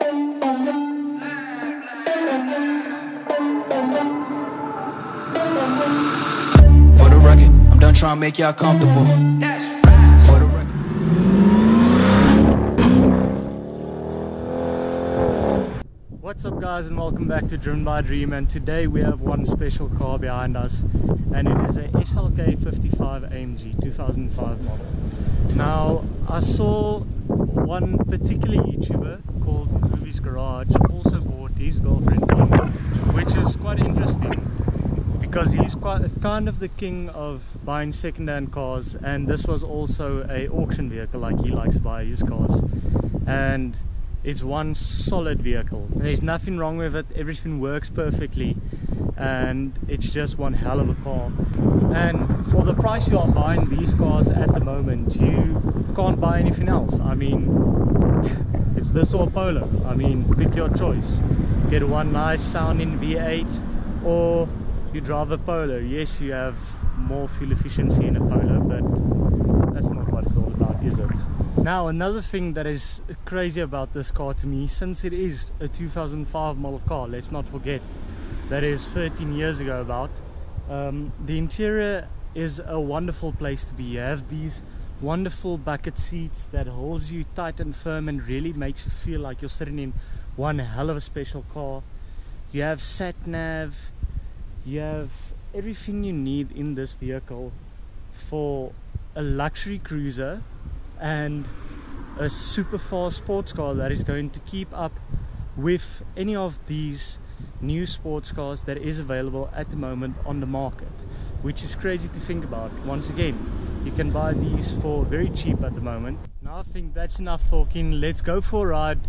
For the record, I'm done trying to make y'all comfortable. For the record. What's up guys, and welcome back to Driven by Dream, and today we have one special car behind us, and it is a SLK 55 AMG 2005 model. Now, I saw one particular YouTuber called Movie's Garage also bought his girlfriend one, which is quite interesting because he's kind of the king of buying second-hand cars, and this was also a auction vehicle. Like, he likes to buy his cars, and it's one solid vehicle. There's nothing wrong with it, everything works perfectly, and it's just one hell of a car. And for the price you are buying these cars at the moment, you can't buy anything else. I mean, it's this or Polo. I mean, pick your choice. Get one nice sounding V8, or you drive a Polo. Yes, you have more fuel efficiency in a Polo, but that's not what it's all about, is it? Now, another thing that is crazy about this car to me, since it is a 2005 model car, let's not forget that is 13 years ago about, the interior is a wonderful place to be. You have these wonderful bucket seats that holds you tight and firm and really makes you feel like you're sitting in one hell of a special car. You have sat nav, you have everything you need in this vehicle for a luxury cruiser and a super fast sports car that is going to keep up with any of these new sports cars that is available at the moment on the market, which is crazy to think about. Once again, you can buy these for very cheap at the moment. Now I think that's enough talking. Let's go for a ride,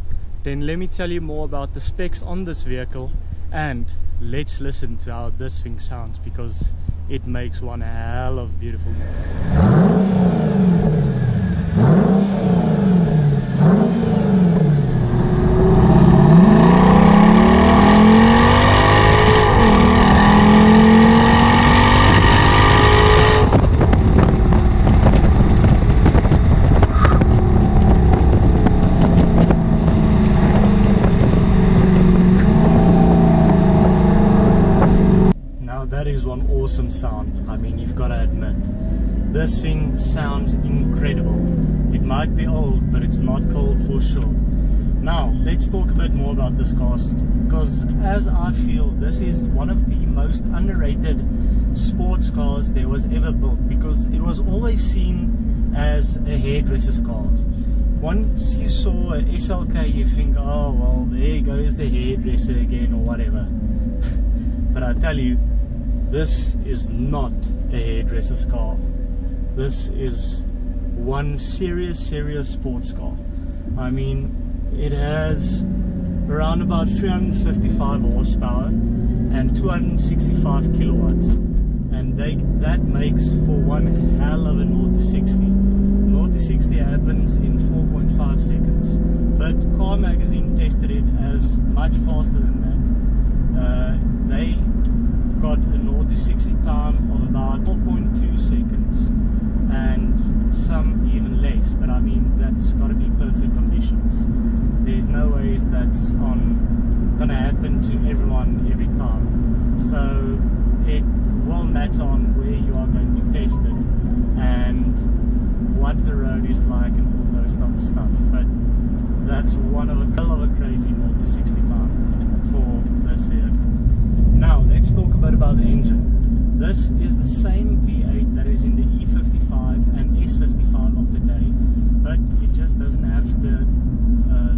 then let me tell you more about the specs on this vehicle, and let's listen to how this thing sounds, because it makes one hell of beautiful noise. An awesome sound. I mean, you've got to admit, this thing sounds incredible. It might be old, but it's not cold for sure. Now let's talk a bit more about this car, because as I feel, this is one of the most underrated sports cars there was ever built, because it was always seen as a hairdresser's car. Once you saw an SLK, you think, oh well, there goes the hairdresser again, or whatever. But I tell you, this is not a hairdresser's car. This is one serious sports car. I mean, it has around about 355 horsepower and 265 kilowatts, and that makes for one hell of a 0 to 60. 0 to 60 happens in 4.5 seconds, but Car Magazine tested it as much faster than that. They got a 0 to 60 time of about 4.2 seconds, and some even less, but I mean, that's got to be perfect conditions. There's no ways that's gonna happen to everyone every time, so it will matter on where you are going to test it and what the road is like and all those type of stuff. But that's one of a hell of a crazy 0 to 60 time for this vehicle. Now let's talk a bit about the engine. This is the same V8 that is in the E55 and S55 of the day, but it just doesn't have the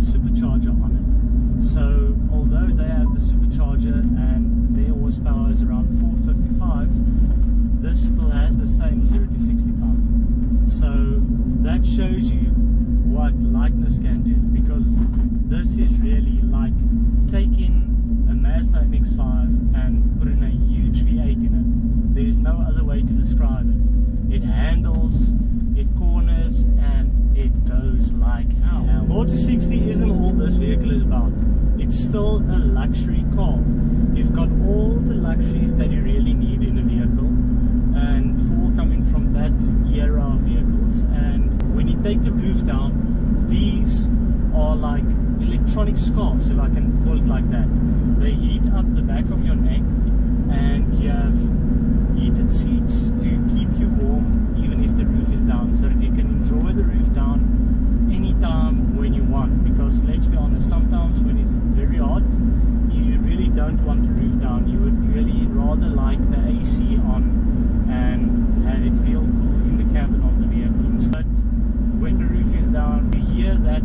supercharger on it. So although they have the supercharger and their horsepower is around 455, this still has the same 0 to 60 time. So that shows you what likeness can do, because this is really like taking a Mazda MX-5 and put in a huge V8 in it. There's no other way to describe it. It handles, it corners, and it goes like hell. Now, 0 to 60 isn't all this vehicle is about. It's still a luxury car. You've got all the luxuries that you really need in a vehicle, and for all coming from that era of vehicles. And when you take the roof down, these are like electronic Tiptronic scarves, if I can call it like that. They heat up the back of your neck and you have heated seats to keep you warm even if the roof is down, so that you can enjoy the roof down anytime when you want, because let's be honest, sometimes when it's very hot you really don't want the roof down. You would really rather like the AC on and have it feel cool in the cabin of the vehicle. Instead, when the roof is down, you hear that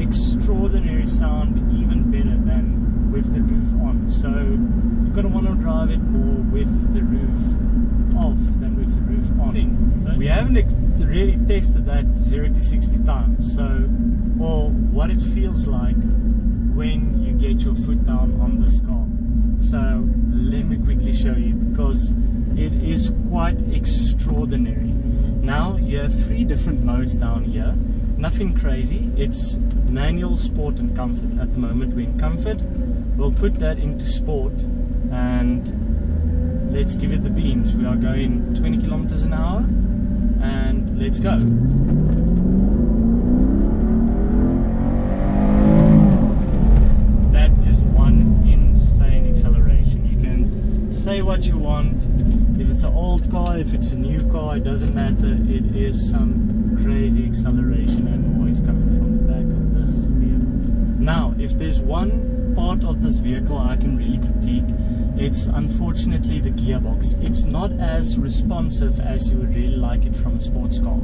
extraordinary sound even better than with the roof on. So you're going to want to drive it more with the roof off than with the roof on. But we haven't really tested that 0 to 60 times, so, or what it feels like when you get your foot down on this car. So let me quickly show you, because it is quite extraordinary. Now you have 3 different modes down here. Nothing crazy, it's manual, sport and comfort. At the moment we're in comfort. We'll put that into sport and let's give it the beans. We are going 20 kilometers an hour and let's go. That is one insane acceleration. You can say what you want. If it's an old car, if it's a new car, it doesn't matter. It is some crazy acceleration and noise coming from the back of this vehicle. Now, if there's one part of this vehicle I can really critique, it's unfortunately the gearbox. It's not as responsive as you would really like it from a sports car.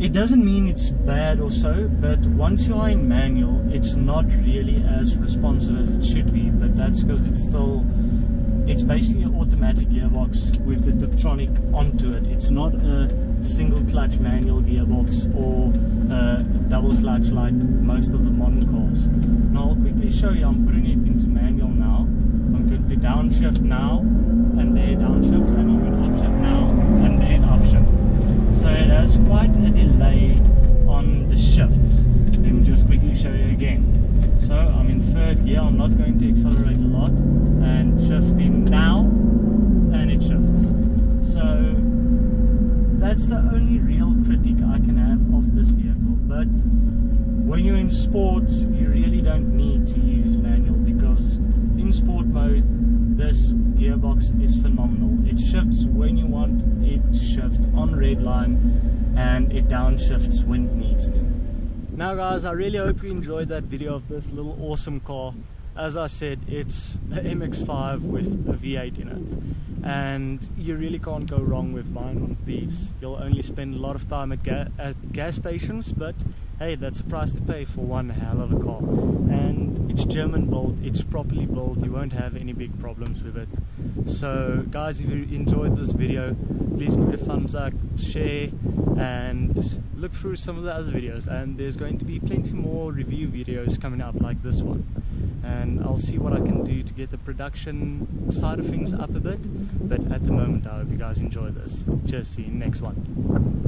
It doesn't mean it's bad or so, but once you are in manual, it's not really as responsive as it should be, but that's because it's still... it's basically an automatic gearbox with the Tiptronic onto it. It's not a single clutch manual gearbox or a double clutch like most of the modern cars. Now I'll quickly show you. I'm putting it into manual now. I'm going to downshift now and there downshifts, and I'm going to upshift now and there upshifts. So it has quite a delay on the shifts. Let me just quickly show you again. So I'm in 3rd gear, I'm not going to accelerate a lot, and shift in now, and it shifts. So that's the only real critique I can have of this vehicle. But when you're in sport, you really don't need to use manual, because in sport mode, this gearbox is phenomenal. It shifts when you want it to shift on red line, and it downshifts when it needs to. Now guys, I really hope you enjoyed that video of this little awesome car. As I said, it's the MX-5 with a V8 in it, and you really can't go wrong with buying one of these. You'll only spend a lot of time at gas stations, but hey, that's a price to pay for one hell of a car. And it's German built, it's properly built, you won't have any big problems with it. So guys, if you enjoyed this video, please give it a thumbs up, share, and look through some of the other videos, and there's going to be plenty more review videos coming up like this one. And I'll see what I can do to get the production side of things up a bit, but at the moment I hope you guys enjoy this. Cheers, see you next one.